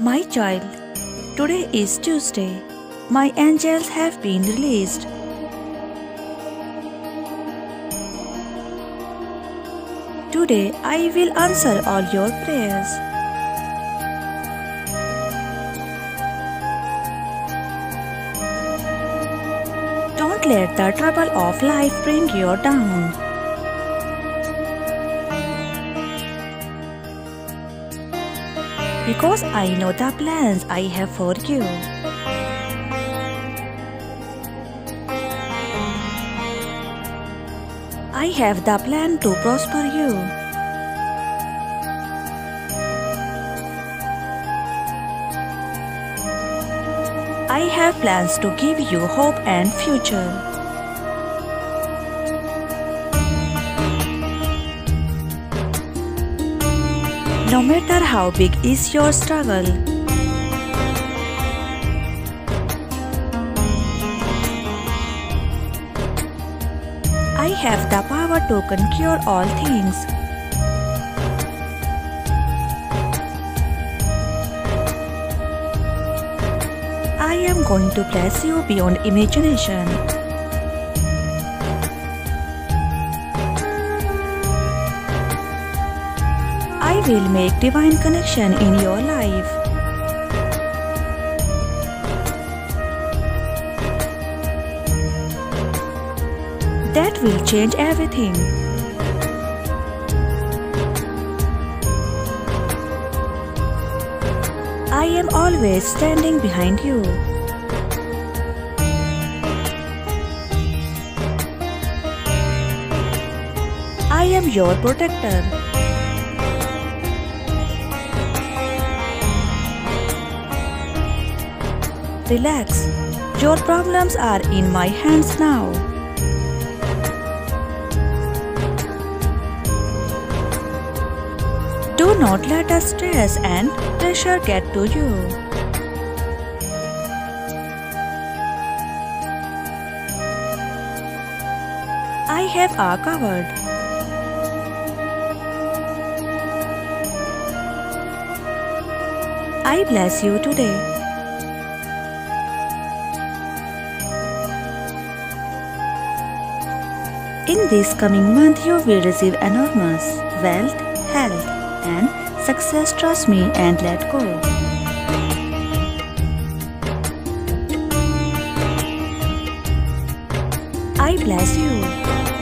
My child, today is Tuesday. My angels have been released. Today I will answer all your prayers. Don't let the trouble of life bring you down. Because I know the plans I have for you. I have the plan to prosper you. I have plans to give you hope and future. No matter how big is your struggle, I have the power to conquer all things. I am going to bless you beyond imagination. I will make divine connection in your life. That will change everything. I am always standing behind you. I am your protector. Relax, your problems are in my hands now. Do not let the stress and pressure get to you. I have you covered. I bless you today. In this coming month, you will receive enormous wealth, health, and success. Trust me and let go. I bless you.